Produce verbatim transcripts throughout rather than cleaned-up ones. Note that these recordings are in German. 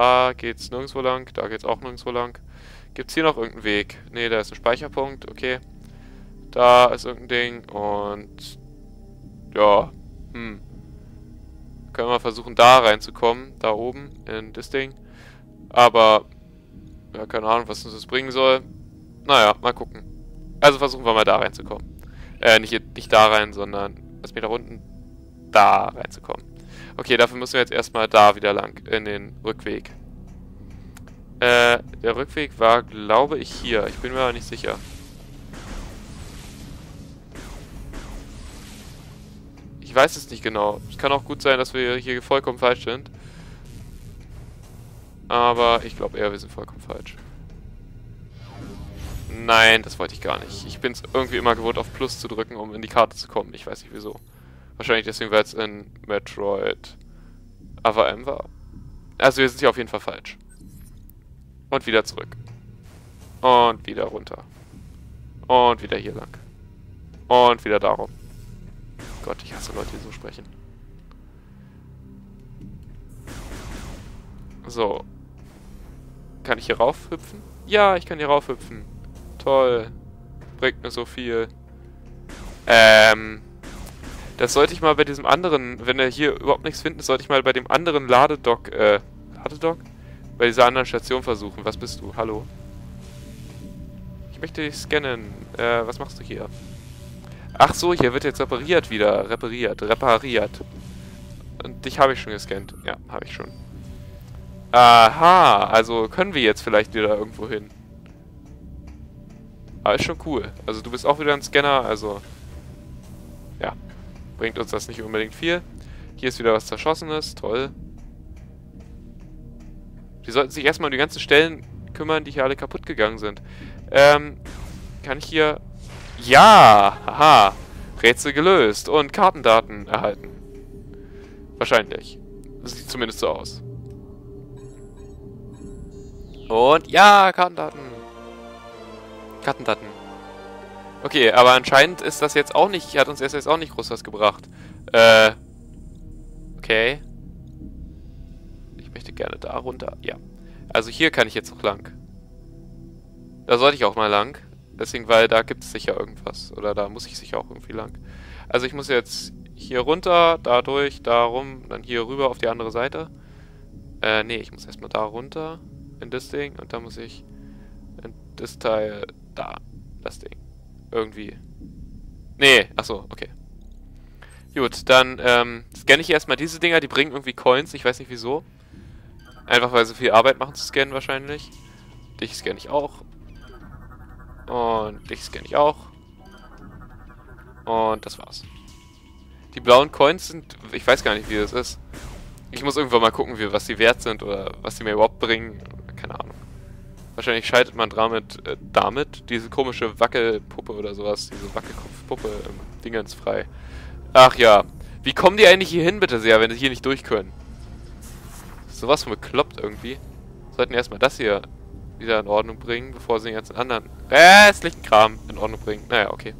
Da geht's nirgendwo lang, da geht's auch nirgendwo lang. Gibt's hier noch irgendeinen Weg? Ne, da ist ein Speicherpunkt, okay. Da ist irgendein Ding und... Ja, hm. Können wir versuchen, da reinzukommen, da oben, in das Ding. Aber, ja, keine Ahnung, was uns das bringen soll. Naja, mal gucken. Also versuchen wir mal da reinzukommen. Äh, nicht, nicht da rein, sondern, lass mich da unten, da reinzukommen. Okay, dafür müssen wir jetzt erstmal da wieder lang, in den Rückweg. Äh, der Rückweg war, glaube ich, hier. Ich bin mir aber nicht sicher. Ich weiß es nicht genau. Es kann auch gut sein, dass wir hier vollkommen falsch sind. Aber ich glaube eher, wir sind vollkommen falsch. Nein, das wollte ich gar nicht. Ich bin es irgendwie immer gewohnt, auf Plus zu drücken, um in die Karte zu kommen. Ich weiß nicht wieso. Wahrscheinlich deswegen, weil es in Metroid A V M war. Also wir sind hier auf jeden Fall falsch. Und wieder zurück. Und wieder runter. Und wieder hier lang. Und wieder darum. Gott, ich hasse Leute, die so sprechen. So. Kann ich hier raufhüpfen? Ja, ich kann hier raufhüpfen. Toll. Bringt mir so viel. Ähm... Das sollte ich mal bei diesem anderen, wenn wir hier überhaupt nichts finden, sollte ich mal bei dem anderen Ladedock, äh, Ladedock? Bei dieser anderen Station versuchen. Was bist du? Hallo? Ich möchte dich scannen. Äh, was machst du hier? Ach so, hier wird jetzt repariert wieder. Repariert, repariert. Und dich habe ich schon gescannt. Ja, habe ich schon. Aha, also können wir jetzt vielleicht wieder irgendwo hin. Aber ist schon cool. Also du bist auch wieder ein Scanner, also... Ja. Bringt uns das nicht unbedingt viel. Hier ist wieder was Zerschossenes. Toll. Die sollten sich erstmal um die ganzen Stellen kümmern, die hier alle kaputt gegangen sind. Ähm, kann ich hier... Ja! Haha! Rätsel gelöst und Kartendaten erhalten. Wahrscheinlich. Das sieht zumindest so aus. Und ja, Kartendaten. Kartendaten. Okay, aber anscheinend ist das jetzt auch nicht, hat uns erst jetzt auch nicht groß was gebracht. Äh, okay. Ich möchte gerne da runter, ja. Also hier kann ich jetzt noch lang. Da sollte ich auch mal lang. Deswegen, weil da gibt es sicher irgendwas. Oder da muss ich sicher auch irgendwie lang. Also ich muss jetzt hier runter, da durch, da rum, dann hier rüber auf die andere Seite. Äh, nee, ich muss erstmal da runter, in das Ding, und dann muss ich in das Teil, da, das Ding. Irgendwie. Nee, achso, okay. Gut, dann ähm, scanne ich erstmal diese Dinger, die bringen irgendwie Coins, ich weiß nicht wieso. Einfach weil sie viel Arbeit machen zu scannen wahrscheinlich. Dich scanne ich auch. Und dich scanne ich auch. Und das war's. Die blauen Coins sind, ich weiß gar nicht wie das ist. Ich muss irgendwann mal gucken, wie, was die wert sind oder was die mir überhaupt bringen. Keine Ahnung. Wahrscheinlich scheitert man damit, äh, damit diese komische Wackelpuppe oder sowas, diese Wackelkopfpuppe im Dingens frei. Ach ja, wie kommen die eigentlich hier hin, bitte sehr, wenn sie hier nicht durch können? Sowas von bekloppt irgendwie. Sollten erstmal das hier wieder in Ordnung bringen, bevor sie den ganzen anderen äh, hässlichen Kram in Ordnung bringen. Naja, okay.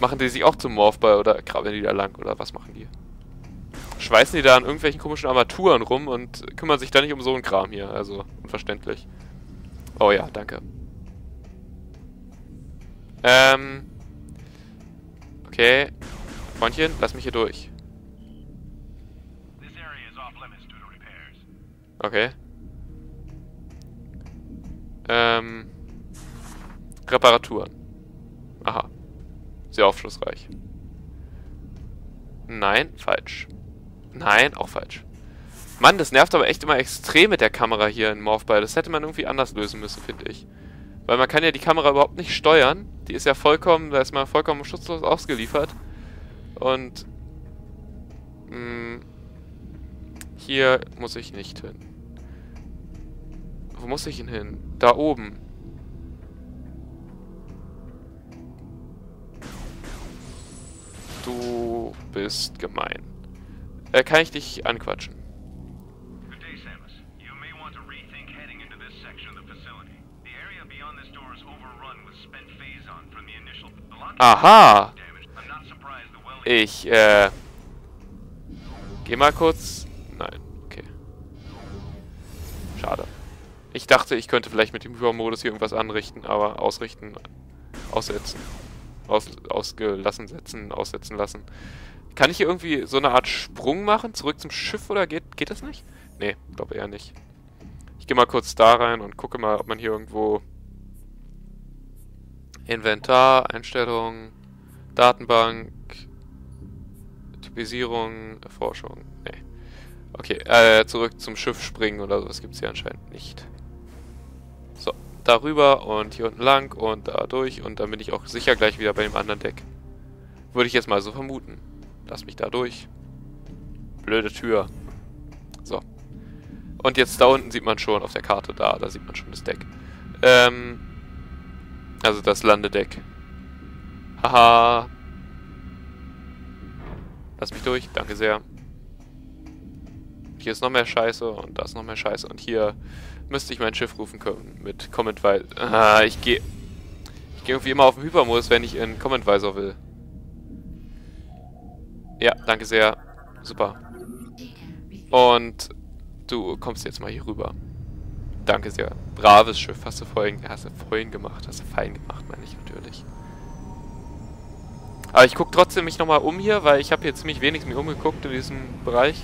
Machen die sich auch zum Morphball oder krabbeln die da lang oder was machen die? Schweißen die da an irgendwelchen komischen Armaturen rum und kümmern sich da nicht um so einen Kram hier. Also, unverständlich. Oh ja, danke. Ähm. Okay. Freundchen, lass mich hier durch. Okay. Ähm. Reparaturen. Aha. Sehr aufschlussreich. Nein, falsch. Nein, auch falsch. Mann, das nervt aber echt immer extrem mit der Kamera hier in Morphball. Das hätte man irgendwie anders lösen müssen, finde ich. Weil man kann ja die Kamera überhaupt nicht steuern. Die ist ja vollkommen, da ist man vollkommen schutzlos ausgeliefert. Und... Mh, hier muss ich nicht hin. Wo muss ich denn hin? Da oben. Du bist gemein. Äh, kann ich dich anquatschen? Good day, Samus. You may want to rethink heading into this section of the facility. The area beyond this door is overrun with spent phazon from the initial damage. Aha! Ich, äh... Geh mal kurz... Nein, okay. Schade. Ich dachte, ich könnte vielleicht mit dem Hypermodus hier irgendwas anrichten, aber ausrichten, aussetzen, aus, ausgelassen setzen, aussetzen lassen. Kann ich hier irgendwie so eine Art Sprung machen, zurück zum Schiff, oder geht, geht das nicht? Nee, glaube eher nicht. Ich gehe mal kurz da rein und gucke mal, ob man hier irgendwo... Inventar, Einstellungen, Datenbank, Typisierung, Erforschung, nee. Okay, äh, zurück zum Schiff springen oder sowas gibt es hier anscheinend nicht. So, darüber und hier unten lang und da durch und dann bin ich auch sicher gleich wieder bei dem anderen Deck. Würde ich jetzt mal so vermuten. Lass mich da durch. Blöde Tür. So. Und jetzt da unten sieht man schon auf der Karte da, da sieht man schon das Deck. Ähm, also das Landedeck. Haha. Lass mich durch, danke sehr. Hier ist noch mehr Scheiße und da ist noch mehr Scheiße. Und hier müsste ich mein Schiff rufen können mit Command-Visor. Ah, ich gehe ich geh irgendwie immer auf den Hypermodus, wenn ich in Command-Visor will. Ja, danke sehr. Super. Und du kommst jetzt mal hier rüber. Danke sehr. Braves Schiff. Hast du vorhin, hast du vorhin gemacht. Hast du fein gemacht, meine ich natürlich. Aber ich gucke trotzdem mich nochmal um hier, weil ich habe hier ziemlich wenig mir umgeguckt in diesem Bereich.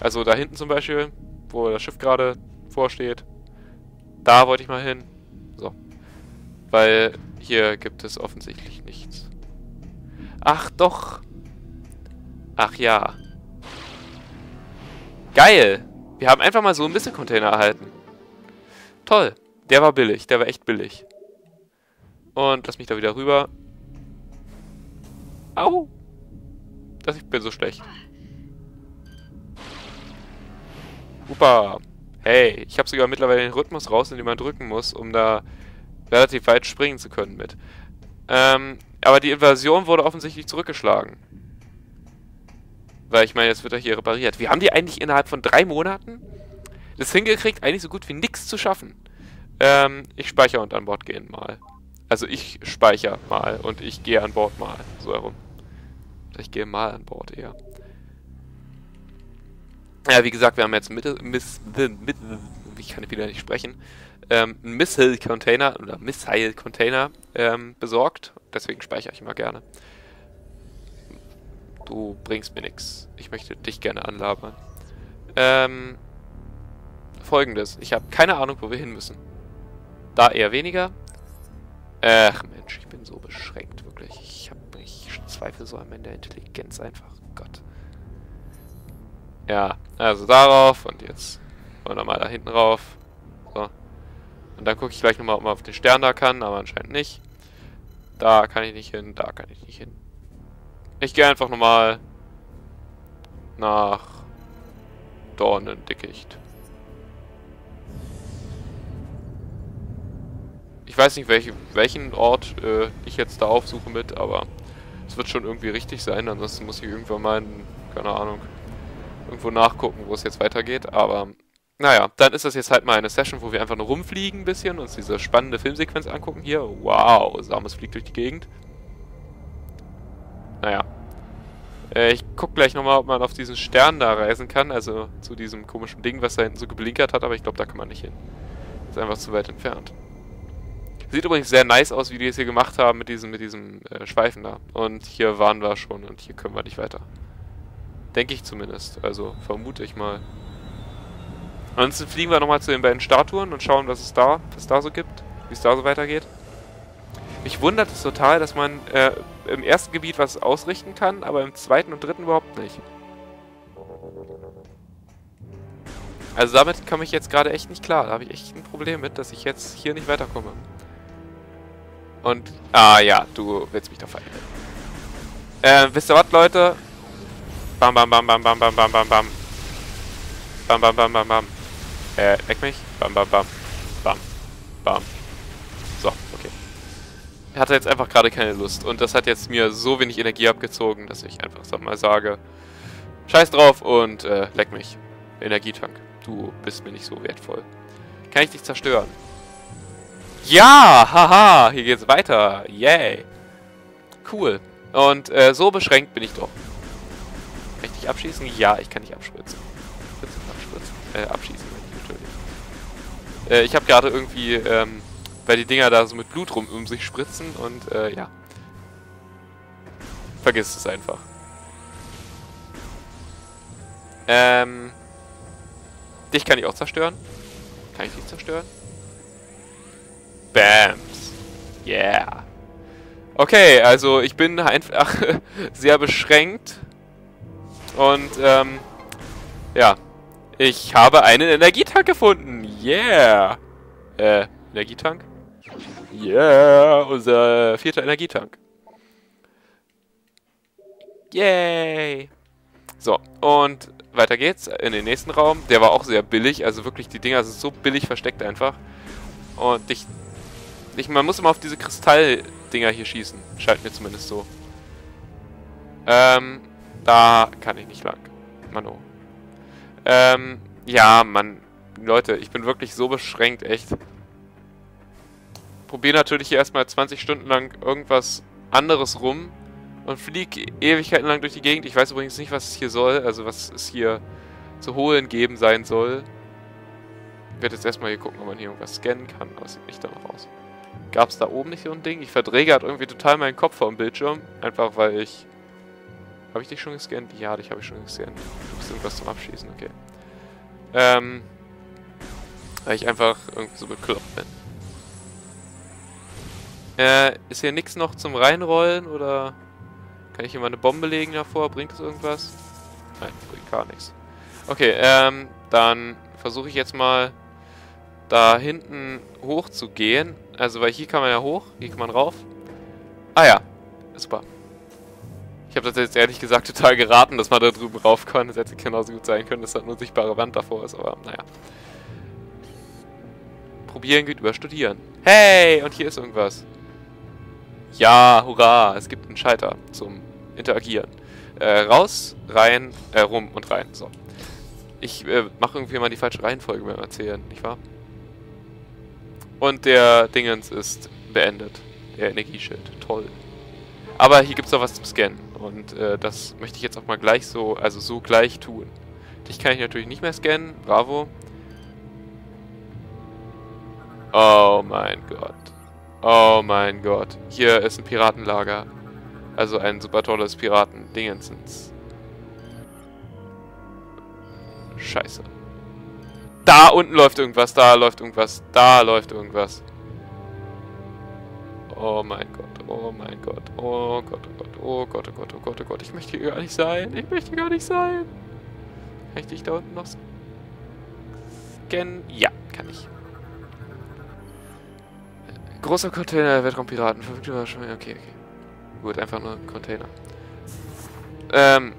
Also da hinten zum Beispiel, wo das Schiff gerade vorsteht. Da wollte ich mal hin. So. Weil hier gibt es offensichtlich nichts. Ach doch. Ach ja. Geil. Wir haben einfach mal so ein bisschen Container erhalten. Toll. Der war billig. Der war echt billig. Und lass mich da wieder rüber. Au. Das, ich bin so schlecht. Super. Hey, ich habe sogar mittlerweile den Rhythmus raus, in den man drücken muss, um da relativ weit springen zu können mit. Ähm, aber die Invasion wurde offensichtlich zurückgeschlagen. Weil ich meine, jetzt wird er hier repariert. Wir haben die eigentlich innerhalb von drei Monaten das hingekriegt, eigentlich so gut wie nichts zu schaffen. Ähm, ich speichere und an Bord gehen mal. Also ich speichere mal und ich gehe an Bord mal. So herum. Ich gehe mal an Bord eher. Ja, wie gesagt, wir haben jetzt Mittel, Miss, mit, ich kann wieder nicht sprechen, ähm, einen Missile-Container oder Missile-Container ähm, besorgt. Deswegen speichere ich immer gerne. Du bringst mir nichts. Ich möchte dich gerne anlabern. Ähm, Folgendes. Ich habe keine Ahnung, wo wir hin müssen. Da eher weniger. Ach Mensch, ich bin so beschränkt, wirklich. Ich habe mich zweifel so an meiner Intelligenz einfach. Gott. Ja, also darauf und jetzt wollen wir mal da hinten rauf. So. Und dann gucke ich gleich nochmal, ob man auf den Stern da kann, aber anscheinend nicht. Da kann ich nicht hin, da kann ich nicht hin. Ich gehe einfach nochmal nach Dornendickicht. Ich weiß nicht, welche, welchen Ort äh, ich jetzt da aufsuche mit, aber es wird schon irgendwie richtig sein, ansonsten muss ich irgendwann mal, in, keine Ahnung, irgendwo nachgucken, wo es jetzt weitergeht, aber naja, dann ist das jetzt halt mal eine Session, wo wir einfach nur rumfliegen ein bisschen, uns diese spannende Filmsequenz angucken hier. Wow, Samus fliegt durch die Gegend. Naja. Äh, ich guck gleich nochmal, ob man auf diesen Stern da reisen kann, also zu diesem komischen Ding, was da hinten so geblinkert hat, aber ich glaube, da kann man nicht hin. Ist einfach zu weit entfernt. Sieht übrigens sehr nice aus, wie die es hier gemacht haben mit diesem, mit diesem äh, Schweifen da. Und hier waren wir schon und hier können wir nicht weiter. Denke ich zumindest, also vermute ich mal. Ansonsten fliegen wir nochmal zu den beiden Statuen und schauen, was es da, was da so gibt, wie es da so weitergeht. Mich wundert es total, dass man äh, im ersten Gebiet was ausrichten kann, aber im zweiten und dritten überhaupt nicht. Also damit komme ich jetzt gerade echt nicht klar. Da habe ich echt ein Problem mit, dass ich jetzt hier nicht weiterkomme. Und, ah ja, du willst mich doch verhindern. Äh, wisst ihr was, Leute? Bam, bam, bam, bam, bam, bam, bam, bam, bam. Bam, bam, bam, bam, bam. Äh, leck mich. Bam, bam, bam. Bam, bam. So, okay. Er hatte jetzt einfach gerade keine Lust. Und das hat jetzt mir so wenig Energie abgezogen, dass ich einfach so mal sage, scheiß drauf und äh, leck mich. Energietank. Du bist mir nicht so wertvoll. Kann ich dich zerstören? Ja! Haha! Hier geht's weiter. Yay! Cool. Und äh, so beschränkt bin ich doch. Kann ich dich abschießen? Ja, ich kann dich abspritzen. Abspritzen, abspritzen. Äh, abschießen, natürlich. Äh, ich habe gerade irgendwie, ähm, weil die Dinger da so mit Blut rum um sich spritzen und, äh, ja. Vergiss es einfach. Ähm. Dich kann ich auch zerstören. Kann ich dich zerstören? Bams. Yeah. Okay, also ich bin einfach sehr beschränkt. Und, ähm, ja. Ich habe einen Energietank gefunden. Yeah. Äh, Energietank? Yeah, unser vierter Energietank. Yay. So, und weiter geht's in den nächsten Raum. Der war auch sehr billig. Also wirklich, die Dinger sind so billig versteckt einfach. Und ich... ich man muss immer auf diese Kristalldinger hier schießen. Scheint mir zumindest so. Ähm, da kann ich nicht lang. Mano. Oh. Ähm, ja, Mann. Leute, ich bin wirklich so beschränkt, echt. Probier natürlich hier erstmal zwanzig Stunden lang irgendwas anderes rum. Und flieg Ewigkeiten lang durch die Gegend. Ich weiß übrigens nicht, was es hier soll. Also was es hier zu holen geben sein soll. Ich werde jetzt erstmal hier gucken, ob man hier irgendwas scannen kann. Aber es sieht nicht danach aus. Gab es da oben nicht so ein Ding? Ich verdrehe gerade irgendwie total meinen Kopf vom Bildschirm. Einfach weil ich... Habe ich dich schon gescannt? Ja, dich habe ich schon gescannt. Du bist irgendwas zum Abschießen, okay. Ähm... Weil ich einfach irgendwie so bekloppt bin. Äh, ist hier nichts noch zum Reinrollen oder... Kann ich hier mal eine Bombe legen davor? Bringt das irgendwas? Nein, bringt gar nichts. Okay, ähm, dann versuche ich jetzt mal da hinten hoch zu gehen. Also, weil hier kann man ja hoch, hier kann man rauf. Ah ja, super. Ich habe das jetzt ehrlich gesagt total geraten, dass man da drüben rauf kann. Das hätte genauso gut sein können, dass da nur sichtbare Wand davor ist, aber naja. Probieren geht über Studieren. Hey, und hier ist irgendwas. Ja, hurra, es gibt einen Schalter zum Interagieren. Äh, raus, rein, äh, rum und rein. So. Ich äh, mache irgendwie mal die falsche Reihenfolge beim Erzählen, nicht wahr? Und der Dingens ist beendet. Der Energieschild. Toll. Aber hier gibt es noch was zum Scannen. Und äh, das möchte ich jetzt auch mal gleich so, also so gleich tun. Dich kann ich natürlich nicht mehr scannen. Bravo. Oh mein Gott. Oh mein Gott. Hier ist ein Piratenlager. Also ein super tolles Piraten-Dingensens. Scheiße. Da unten läuft irgendwas, da läuft irgendwas, da läuft irgendwas. Oh mein Gott, oh mein Gott, oh Gott, oh Gott, oh Gott, oh Gott, oh Gott, oh Gott. Ich möchte hier gar nicht sein, ich möchte gar nicht sein. Kann ich dich da unten noch scannen? Ja, kann ich. Großer Container, Weltraumpiraten, verfügt über schon. Okay, okay. Gut, einfach nur Container. Ähm.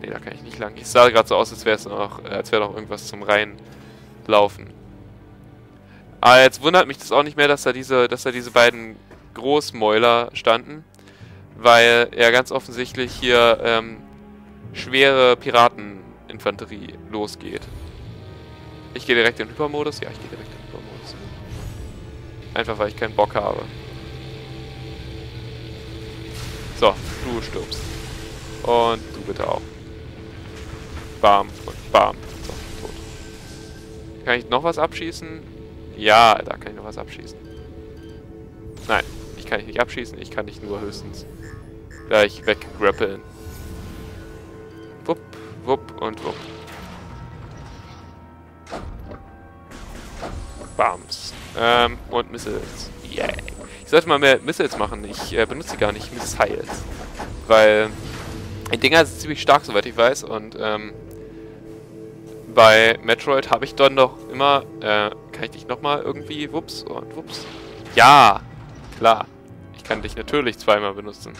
Ne, da kann ich nicht lang. Ich sah gerade so aus, als wäre es noch, als wäre noch irgendwas zum Reinlaufen. Aber jetzt wundert mich das auch nicht mehr, dass da diese, dass da diese beiden Großmäuler standen. Weil ja ganz offensichtlich hier ähm, schwere Pirateninfanterie losgeht. Ich gehe direkt in den Hypermodus. Ja, ich gehe direkt in den Hypermodus. Einfach weil ich keinen Bock habe. So, du stirbst. Und du bitte auch. Bam und bam. So, tot. Kann ich noch was abschießen? Ja, da kann ich noch was abschießen. Nein, ich kann dich nicht abschießen. Ich kann dich nur höchstens gleich weggrappeln. Wupp, wupp und wupp. Bams. Ähm, und Missiles. Yeah. Ich sollte mal mehr Missiles machen. Ich äh, benutze gar nicht Missiles. Weil die Dinger sind ziemlich stark, soweit ich weiß. Und ähm, bei Metroid habe ich dann doch immer... Äh, kann ich dich nochmal irgendwie... Wups und wups. Ja, klar. Ich kann dich natürlich zweimal benutzen.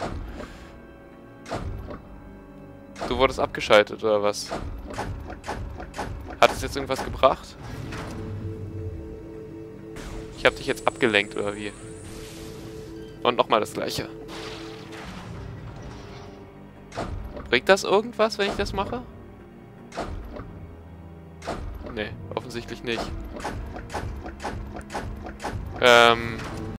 Du wurdest abgeschaltet, oder was? Hat es jetzt irgendwas gebracht? Ich hab dich jetzt abgelenkt, oder wie? Und nochmal das gleiche. Bringt das irgendwas, wenn ich das mache? Nee, offensichtlich nicht. Ähm,